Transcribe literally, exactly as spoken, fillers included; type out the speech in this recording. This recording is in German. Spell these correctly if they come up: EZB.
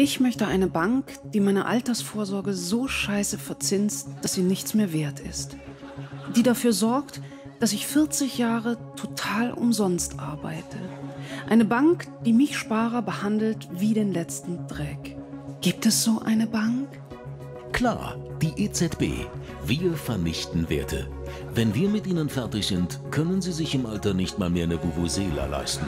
Ich möchte eine Bank, die meine Altersvorsorge so scheiße verzinst, dass sie nichts mehr wert ist. Die dafür sorgt, dass ich vierzig Jahre total umsonst arbeite. Eine Bank, die mich Sparer behandelt wie den letzten Dreck. Gibt es so eine Bank? Klar, die E Z B. Wir vernichten Werte. Wenn wir mit Ihnen fertig sind, können Sie sich im Alter nicht mal mehr eine Vuvuzela leisten.